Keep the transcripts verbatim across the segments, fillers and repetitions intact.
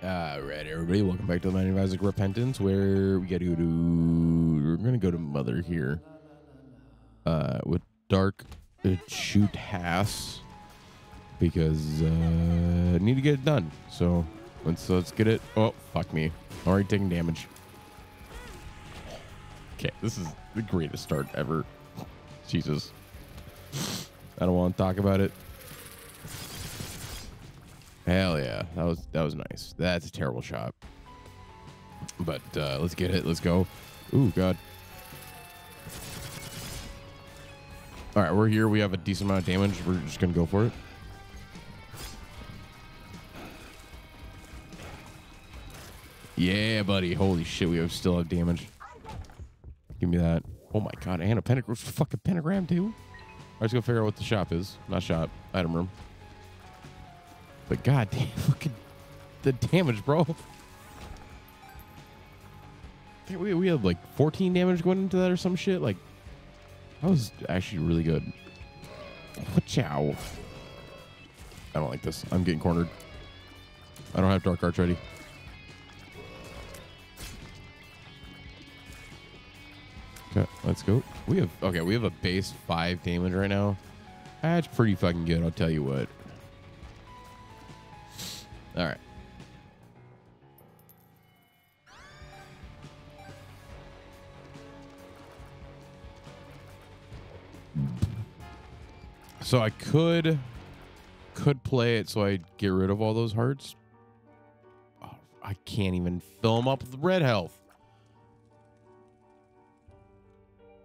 All right, everybody, welcome back to the Mind of Isaac Repentance, where we gotta go to... We're gonna go to Mother here. Uh, with Dark Shoot Hass. Because, uh, I need to get it done. So, let's, let's get it... Oh, fuck me. I'm already taking damage. Okay, this is the greatest start ever. Jesus. I don't want to talk about it. Hell yeah, that was that was nice. That's a terrible shot, but uh, let's get it. Let's go. Ooh, God. All right, we're here. We have a decent amount of damage. We're just gonna go for it. Yeah, buddy. Holy shit, we have still have damage. Give me that. Oh my God, and a pentagram. Fucking pentagram too. All right, let's go figure out what the shop is. Not shop. Item room. But goddamn, look at the damage, bro. We, we had like fourteen damage going into that or some shit. Like, that was actually really good. Wachow. I don't like this. I'm getting cornered. I don't have Dark Arts ready. Okay, let's go. We have, okay, we have a base five damage right now. That's pretty fucking good, I'll tell you what. All right. So I could could play it so I get rid of all those hearts. Oh, I can't even fill them up with red health.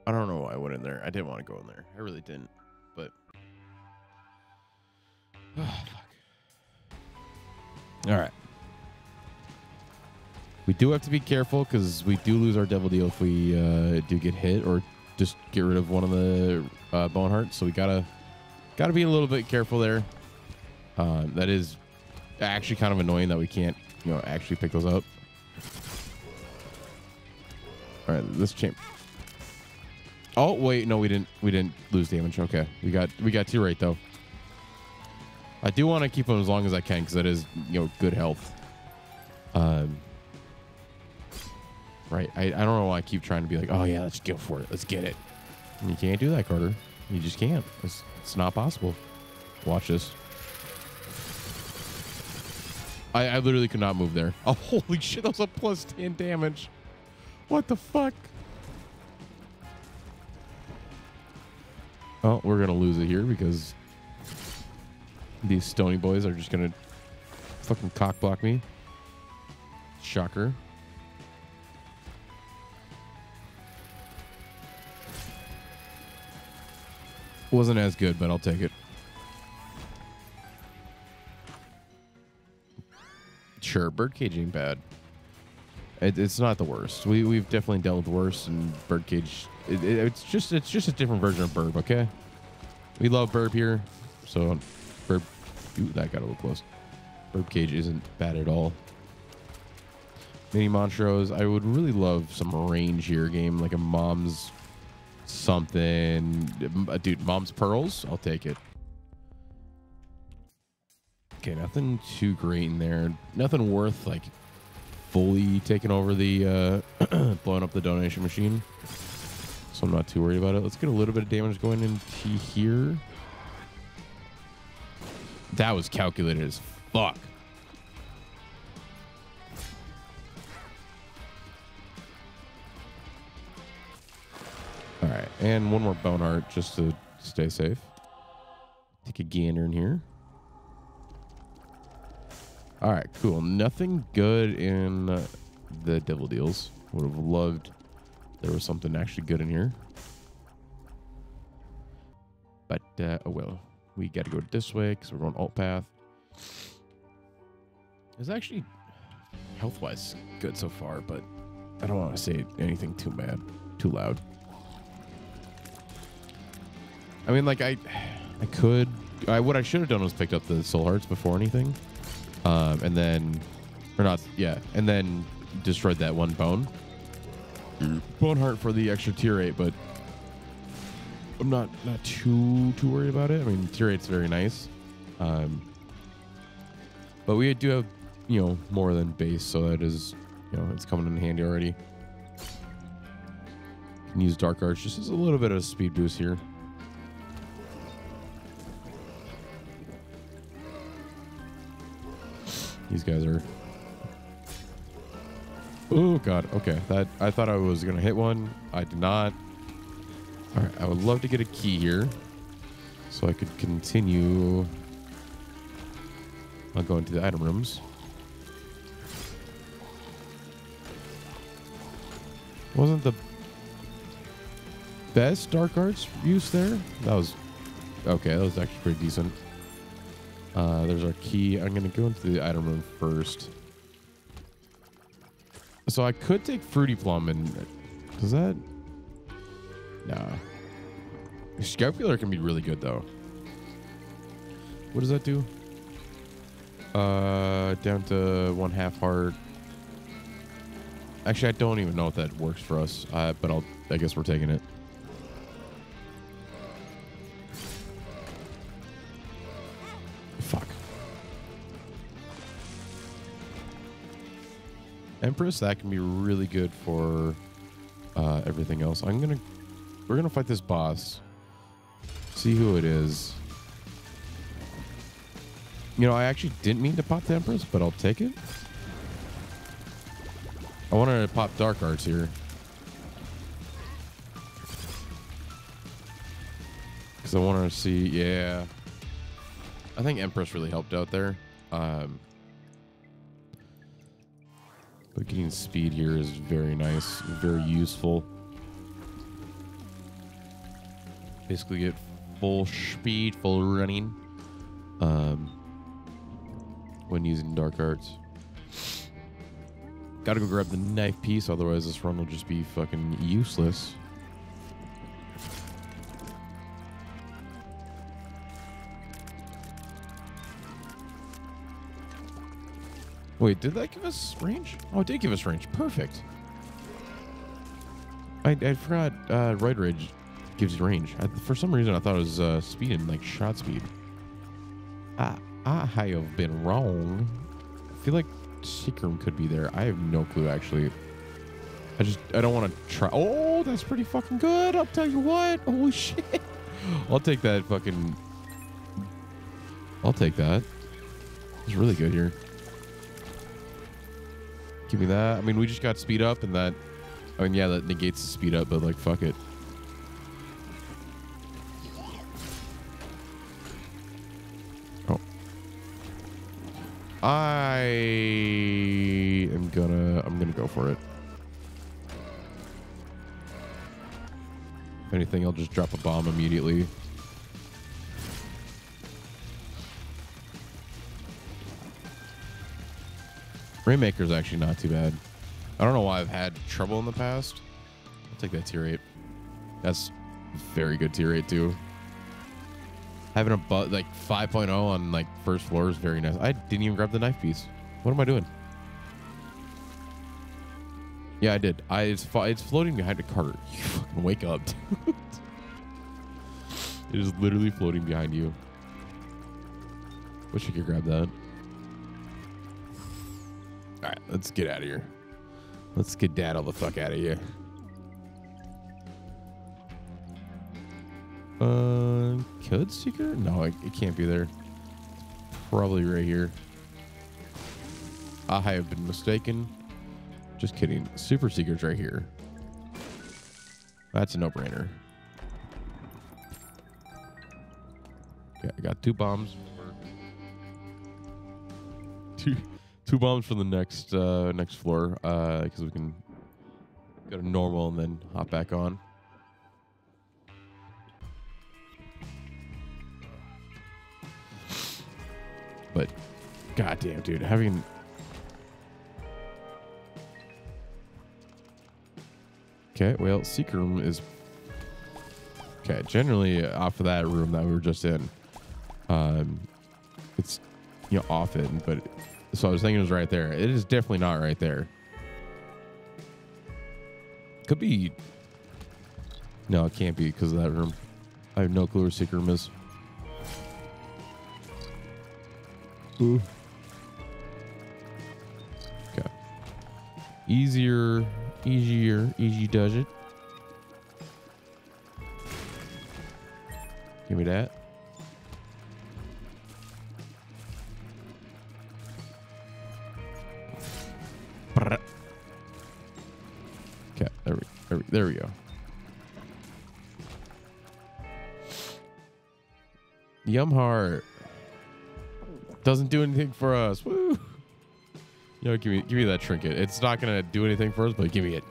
I don't know why I went in there. I didn't want to go in there. I really didn't. But. Oh, fuck. All right. We do have to be careful because we do lose our Devil Deal if we uh, do get hit or just get rid of one of the uh, bone hearts. So we gotta gotta be a little bit careful there. Uh, that is actually kind of annoying that we can't, you know, actually pick those up. All right, this champ. Oh wait, no, we didn't. We didn't lose damage. Okay, we got we got two right though. I do want to keep them as long as I can because that is, you know, good health. Um, right. I, I don't know why I keep trying to be like, oh, yeah, let's go for it. Let's get it. And you can't do that, Carter. You just can't. It's, it's not possible. Watch this. I, I literally could not move there. Oh, holy shit. That was a plus ten damage. What the fuck? Oh, we're going to lose it here because... these stony boys are just going to fucking cock block me. Shocker. Wasn't as good, but I'll take it. Sure, Birdcage ain't bad. It, it's not the worst. We, we've definitely dealt with worse, and Birdcage... It, it, it's just it's just a different version of Burb, okay? We love Burb here, so... Burb, ooh, that got a little close. Birdcage isn't bad at all. Mini Montrose. I would really love some range here game, like a Mom's something. Dude, Mom's Pearls. I'll take it. Okay, nothing too great in there. Nothing worth, like, fully taking over the, uh, blowing up the donation machine. So I'm not too worried about it. Let's get a little bit of damage going into here. That was calculated as fuck. All right, and one more bone heart just to stay safe. Take a gander in here. All right, cool. Nothing good in uh, the Devil Deals. Would have loved there was something actually good in here. But, uh, oh well. We got to go this way because we're going alt path. It's actually health-wise good so far, but I don't want to say anything too bad, too loud. I mean, like I, I could. I what I should have done was picked up the soul hearts before anything, um, and then, or not, yeah, and then destroyed that one bone, bone heart for the extra tier eight, but. I'm not not too too worried about it. I mean, tier eight's very nice, um, but we do have you know, more than base, so that is, you know, it's coming in handy already. Can use Dark Arts just as a little bit of a speed boost here. These guys are... Oh, God. Okay. That, I thought I was going to hit one. I did not. All right. I would love to get a key here so I could continue. I'll go into the item rooms. Wasn't the best Dark Arts use there? That was... Okay. That was actually pretty decent. Uh, there's our key. I'm going to go into the item room first. So I could take Fruity Plum and... Does that... Nah. Scapular can be really good, though. What does that do? Uh, down to one half heart. Actually, I don't even know if that works for us, uh, but I'll, I guess we're taking it. Empress, that can be really good for uh, everything else. I'm gonna, we're gonna fight this boss. See who it is. You know, I actually didn't mean to pop the Empress, but I'll take it. I wanted to pop Dark Arts here, because I wanted to see. Yeah, I think Empress really helped out there. Um, But getting speed here is very nice, very useful. Basically get full speed, full running um, when using Dark Arts. Gotta go grab the knife piece, otherwise this run will just be fucking useless. Wait, did that give us range? Oh, it did give us range. Perfect. I, I forgot uh, Roid Rage gives you range. I, for some reason, I thought it was uh, speed and like shot speed. I, I have been wrong. I feel like Secret Room could be there. I have no clue, actually. I just, I don't want to try. Oh, that's pretty fucking good. I'll tell you what. Holy shit. I'll take that fucking. I'll take that. It's really good here. Give me that. I mean, we just got speed up, and that, I mean, yeah, that negates the speed up, but like, fuck it. Oh. I am gonna, I'm gonna go for it. If anything, I'll just drop a bomb immediately. Rainmaker's actually not too bad. I don't know why I've had trouble in the past. I'll take that tier eight. That's very good tier eight, too. Having a bu like five point oh on like first floor is very nice. I didn't even grab the knife piece. What am I doing? Yeah, I did. I It's, it's floating behind a cart. You fucking wake up, dude. It is literally floating behind you. Wish I could grab that. All right, let's get out of here. Let's get dad all the fuck out of here. Uh, Code Seeker? No, it, it can't be there. Probably right here. I have been mistaken. Just kidding. Super Seeker's right here. That's a no-brainer. Yeah, I got two bombs. Two. Two bombs from the next uh, next floor, because uh, we can go to normal and then hop back on. But goddamn, dude, having okay, well, Secret Room is okay. Generally, off of that room that we were just in, um, it's you know off it, but. It, So I was thinking it was right there. It is definitely not right there. Could be. No, it can't be because of that room. I have no clue where Secret Room is. Ooh. Easier, easier, easy does it. Give me that. Okay, there we, there we, there we go. Yum heart doesn't do anything for us. Woo! You know, give me, give me that trinket. It's not gonna do anything for us, but give me it.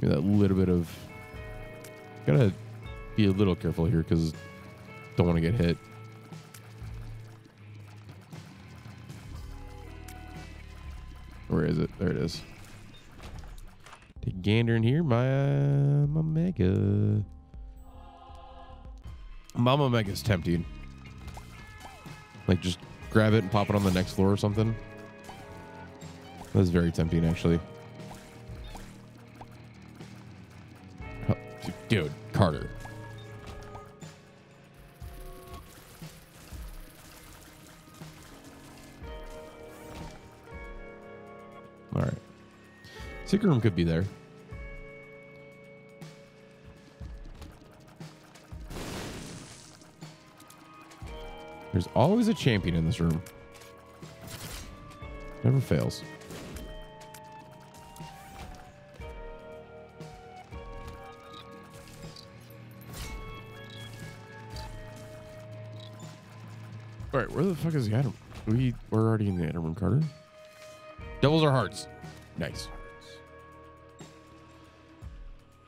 Give me that little bit of. Gotta be a little careful here because don't want to get hit. Where is it? There it is. Take a gander in here, my uh, my mega. Mama Mega's tempting. Like, just grab it and pop it on the next floor or something. That's very tempting, actually. Oh, dude, Carter. All right. Secret room could be there. There's always a champion in this room. Never fails. All right, where the fuck is the item? We we're already in the item room, Carter. Doubles our hearts. Nice.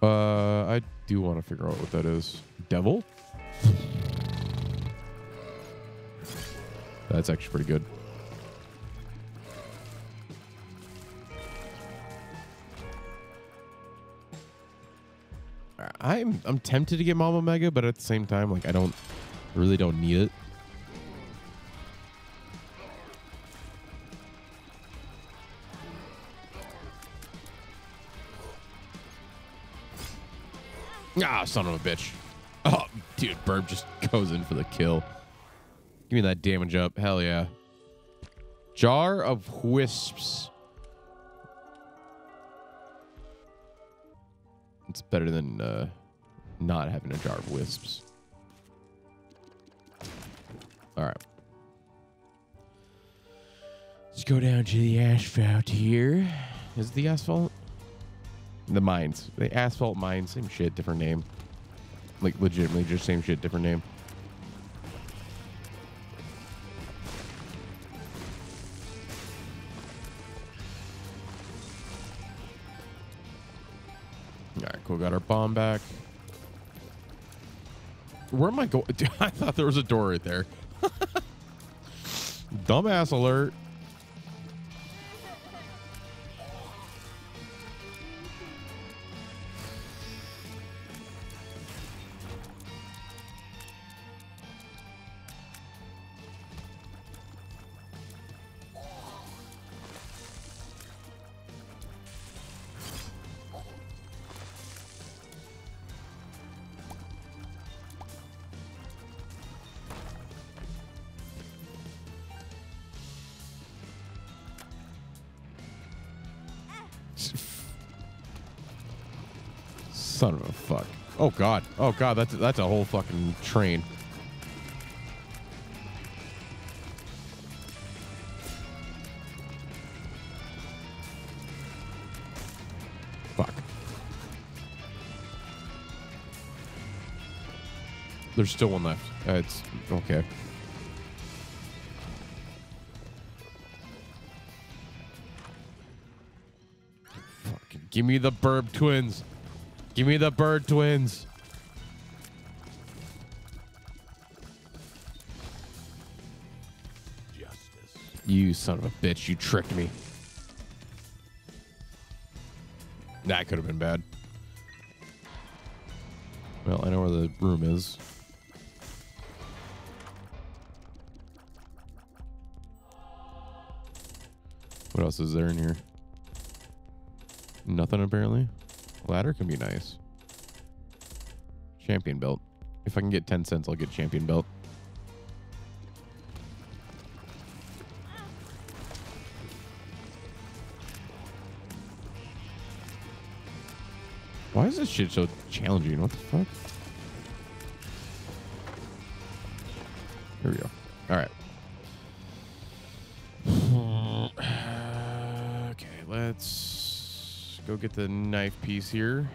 Uh, I do want to figure out what that is. Devil? That's actually pretty good. I'm I'm tempted to get Mama Mega, but at the same time, like I don't I really don't need it. Ah, son of a bitch! Oh, dude, Burb just goes in for the kill. Give me that damage up. Hell yeah. Jar of Wisps. It's better than uh, not having a Jar of Wisps. All right. Let's go down to the asphalt here. Is it the asphalt? The mines. The asphalt mines. Same shit, different name. Like, legitimately just same shit, different name. Got our bomb back. Where am I going? I thought there was a door right there. Dumbass alert. Son of a fuck. Oh god. Oh god, that's that's a whole fucking train. Fuck. There's still one left. Uh, it's okay. Fucking give me the Burb twins. Give me the bird twins. Justice. You son of a bitch, you tricked me. That could have been bad. Well, I know where the room is. What else is there in here? Nothing apparently. Ladder can be nice. Champion belt. If I can get ten cents, I'll get champion belt. Why is this shit so challenging? What the fuck? Here we go. All right. Okay, let's go get the knife piece here.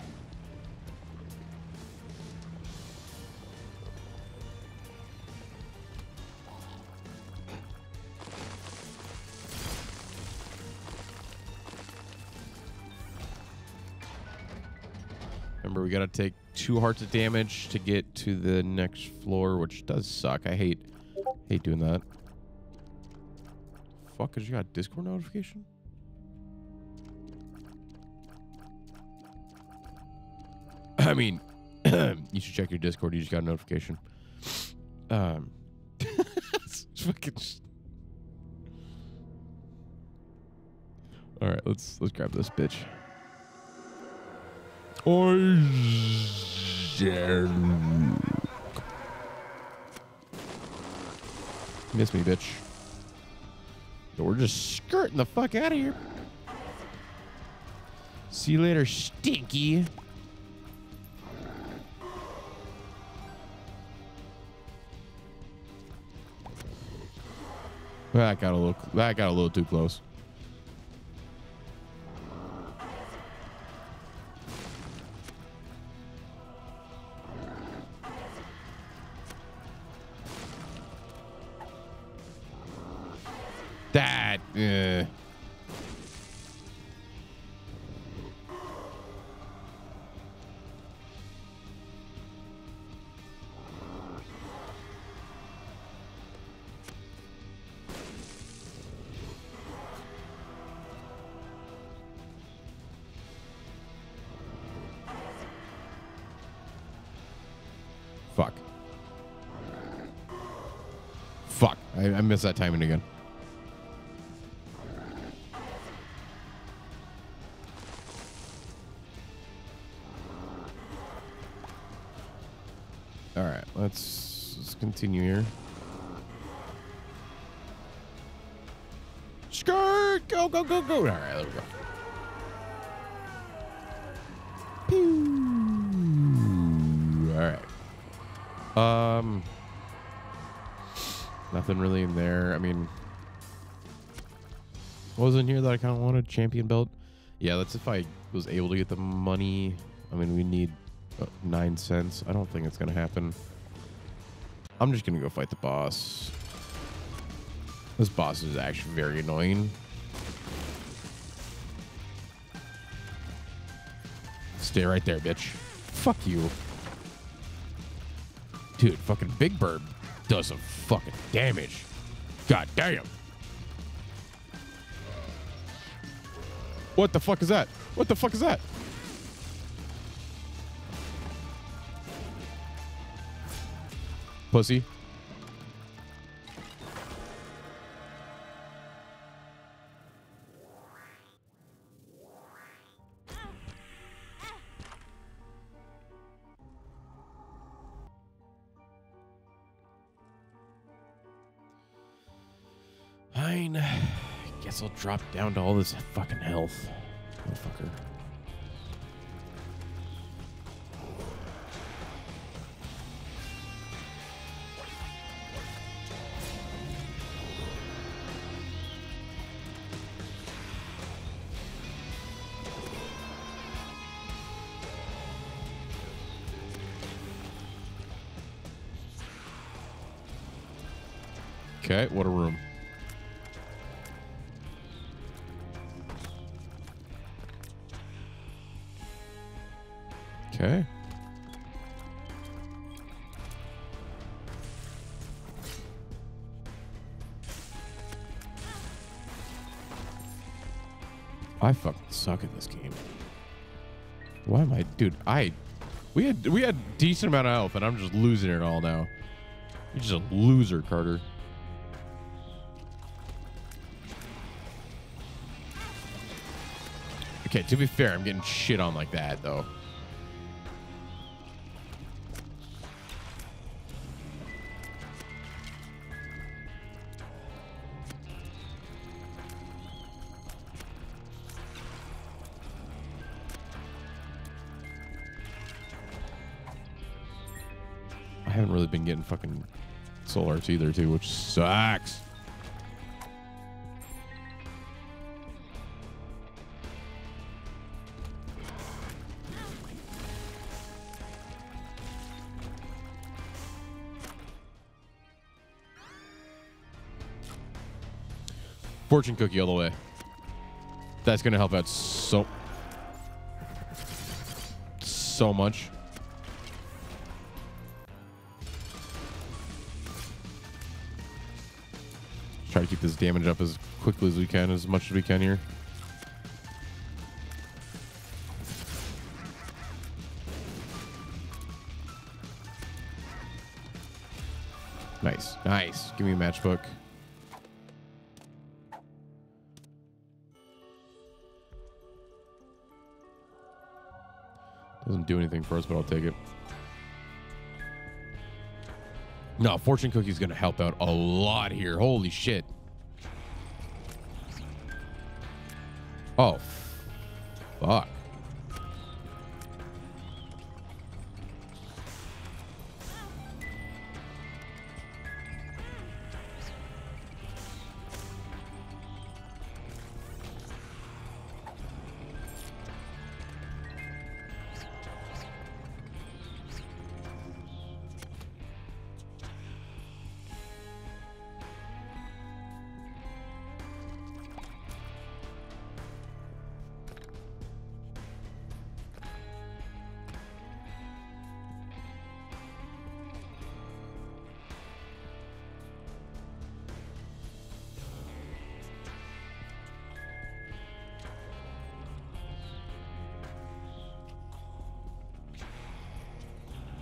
We gotta take two hearts of damage to get to the next floor, which does suck. I hate hate doing that. Fuck, cause you got a Discord notification? I mean, you should check your Discord. You just got a notification. Um, it's fucking. All right, let's let's grab this bitch. Miss me, bitch. We're just skirting the fuck out of here. See you later, stinky. That got a little. That got a little too close. That, uh. Fuck. Fuck. I, I missed that timing again. Let's, let's continue here. Skirt! Go, go, go, go! All right, there we go. Pew! All right. Um, nothing really in there. I mean, what was in here that I kind of wanted? Champion Belt. Yeah, that's if I was able to get the money. I mean, we need uh, nine cents. I don't think it's going to happen. I'm just gonna go fight the boss. This boss is actually very annoying. Stay right there, bitch. Fuck you. Dude, fucking Big Bird does some fucking damage. God damn. What the fuck is that? What the fuck is that? Pussy. Fine. Guess I'll drop down to all this fucking health. Motherfucker. Okay, what a room. Okay. I fucking suck at this game. Why am I, dude? I, we had we had decent amount of health, and I'm just losing it all now. You're just a loser, Carter. Okay, to be fair, I'm getting shit on like that, though. haven't really been getting fucking soul arts either, too, which sucks. Fortune Cookie all the way. That's going to help out so, so much. Just try to keep this damage up as quickly as we can, as much as we can here. Nice, nice. Give me a matchbook. Doesn't do anything for us, but I'll take it. No, Fortune Cookie's going to help out a lot here. Holy shit. Oh, fuck.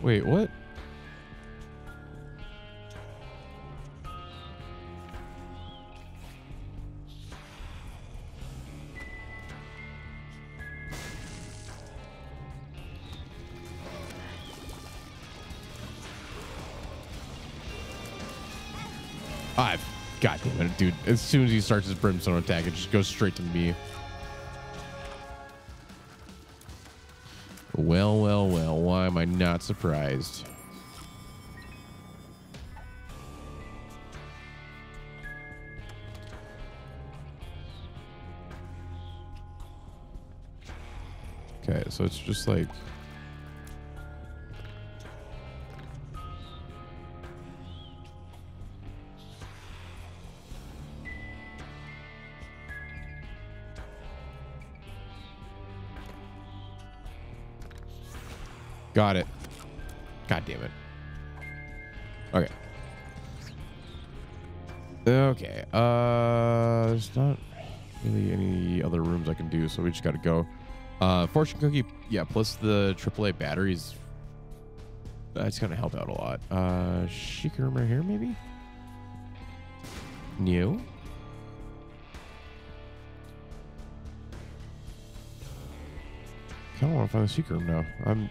Wait, what? I've God damn it, dude. As soon as he starts his brimstone attack, it just goes straight to me. Well, well, well, why am I not surprised? Okay, so it's just like... Got it. God damn it. Okay. Okay. Uh, there's not really any other rooms I can do, so we just got to go. Uh, Fortune Cookie, yeah, plus the triple A batteries. That's going to help out a lot. Uh, Sheik room right here, maybe? New? I kind of want to find the Sheik room now. I'm...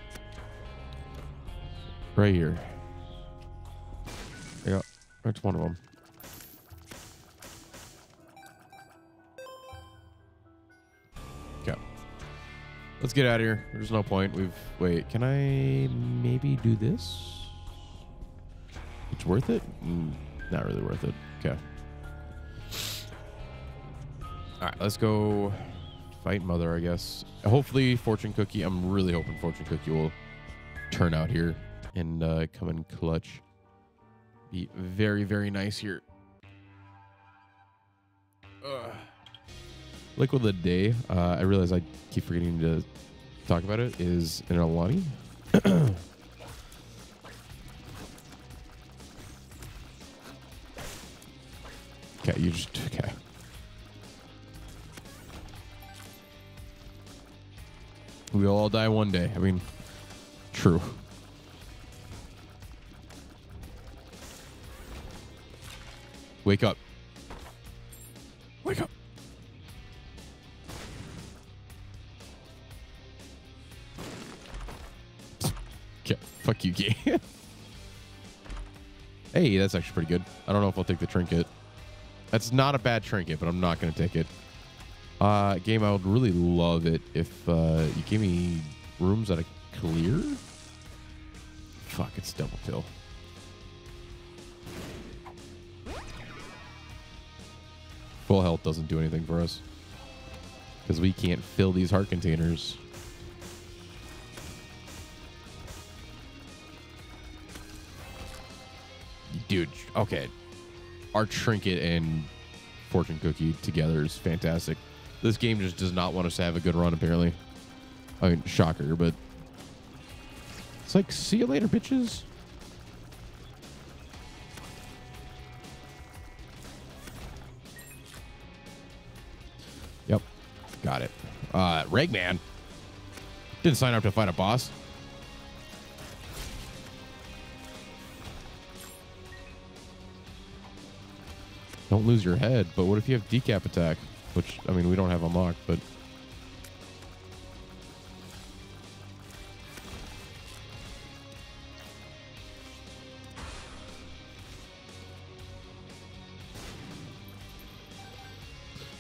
Right here. Yeah, that's one of them. Okay. Let's get out of here. There's no point. We've... Wait, can I maybe do this? It's worth it? Mm, not really worth it. Okay. All right, let's go fight Mother, I guess. Hopefully, Fortune Cookie... I'm really hoping Fortune Cookie will turn out here and uh, come in clutch. Be very, very nice here. Ugh. Liquid of the day, uh, I realize I keep forgetting to talk about it, is an Alani. Okay, you just, okay. We all die one day. I mean, true. Wake up. Wake up. Okay. Fuck you, game. Hey, that's actually pretty good. I don't know if I'll take the trinket. That's not a bad trinket, but I'm not going to take it. Uh, game, I would really love it if uh, you gave me rooms that I clear. Fuck, it's double kill. Scroll health doesn't do anything for us because we can't fill these heart containers. Dude, okay. Our Trinket and Fortune Cookie together is fantastic. This game just does not want us to have a good run, apparently. I mean, shocker, but... It's like, see you later, bitches. Yep. Got it. Uh, Ragman. Didn't sign up to fight a boss. Don't lose your head, but what if you have Decap Attack? Which, I mean, we don't have unlocked, but...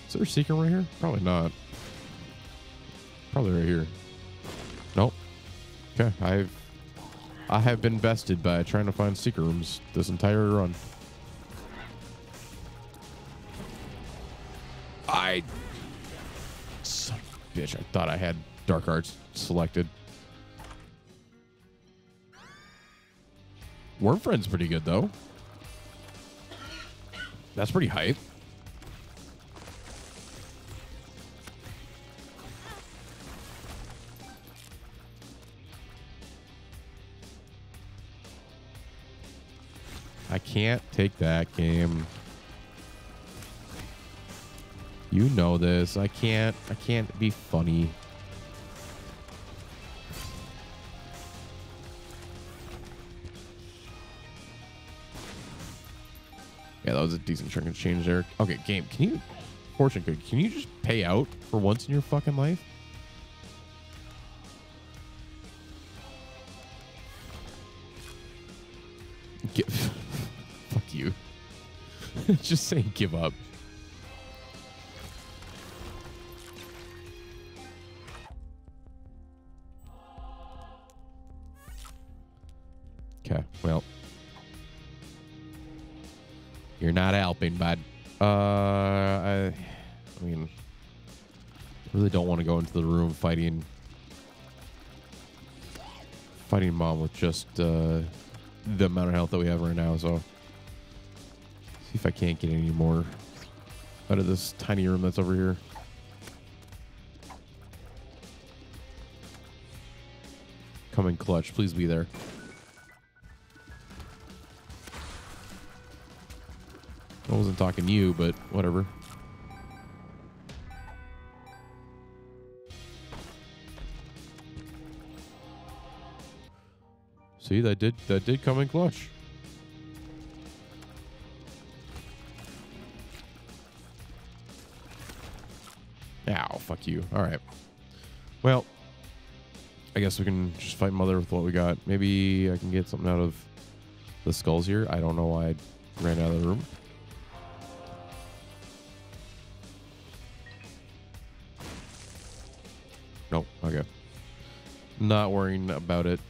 Is there a secret right here? Probably not. Probably right here. Nope. Okay, I've... I have been bested by trying to find secret rooms this entire run. I, son of a bitch, I thought I had Dark Arts selected. Wormfriend's pretty good, though. That's pretty hype. I can't take that game. You know this. I can't. I can't be funny. Yeah, that was a decent chunk of change there. Okay, game. Can you, Fortune Cookie, can you just pay out for once in your fucking life? Give. Fuck you. Just saying, give up. Well, you're not helping, bud. Uh, I, I mean, I really don't want to go into the room fighting, fighting mom with just uh, the amount of health that we have right now. So, see if I can't get any more out of this tiny room that's over here. Come in clutch, please be there. I wasn't talking to you, but whatever. See, that did that did come in clutch. Ow, fuck you. All right. Well, I guess we can just fight Mother with what we got. Maybe I can get something out of the skulls here. I don't know why I ran out of the room. Nope. Okay. Not worrying about it.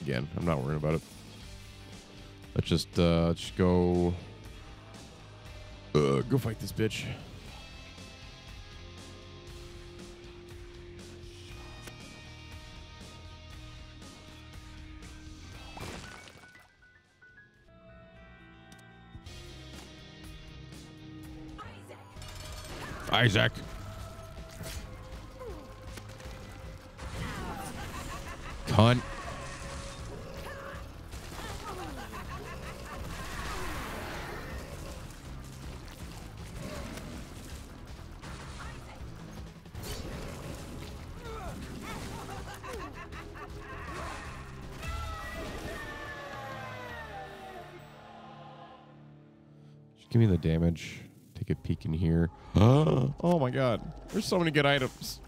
Again, I'm not worrying about it. Let's just uh, let's just go. Uh, go fight this bitch. Isaac. Cunt. Just give me the damage. Take a peek in here. Oh, oh my god. There's so many good items.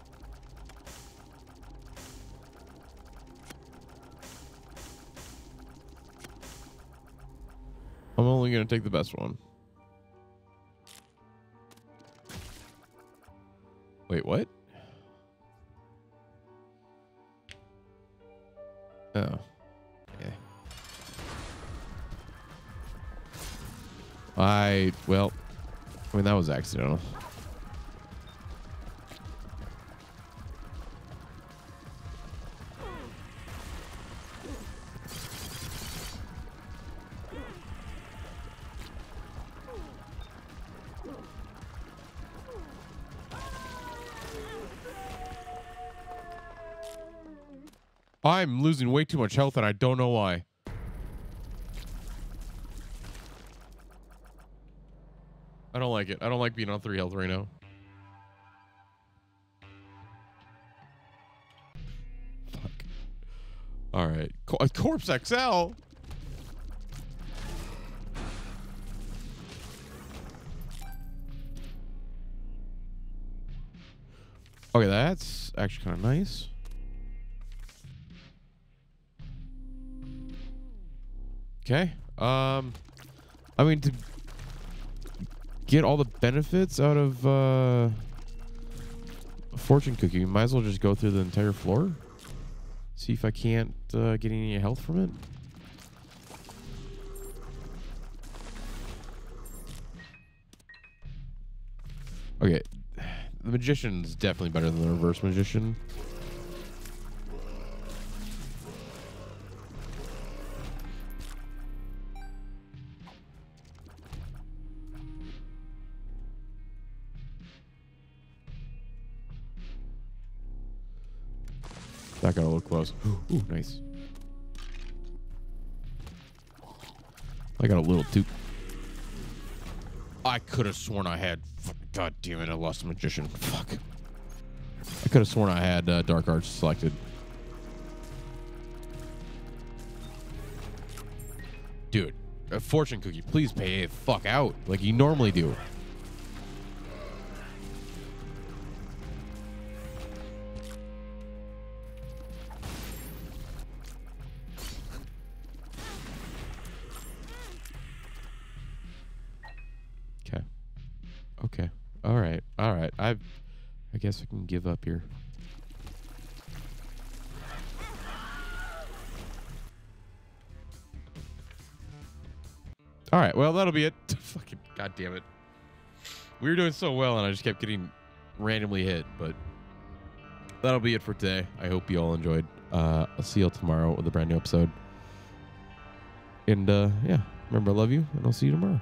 I'm only going to take the best one. Wait, what? Oh. Okay. I, well, I mean, that was accidental. I'm losing way too much health and I don't know why. I don't like it. I don't like being on three health right now. Fuck. All right. Cor- Corpse X L. Okay, that's actually kind of nice. Okay. Um, I mean, to get all the benefits out of uh, Fortune Cookie, might as well just go through the entire floor. See if I can't uh, get any health from it. Okay. The Magician's definitely better than the Reverse Magician. That got a little close. Ooh, ooh, nice. I got a little too. I could have sworn I had. God damn it! I lost the Magician. Fuck. I could have sworn I had uh, Dark Arts selected. Dude, uh, Fortune Cookie, please pay the fuck out like you normally do. I guess I can give up here. All right, well, that'll be it. Fucking goddamn it. We were doing so well and I just kept getting randomly hit, but that'll be it for today. I hope you all enjoyed. Uh, I'll see you all tomorrow with a brand new episode. And uh, yeah, remember, I love you and I'll see you tomorrow.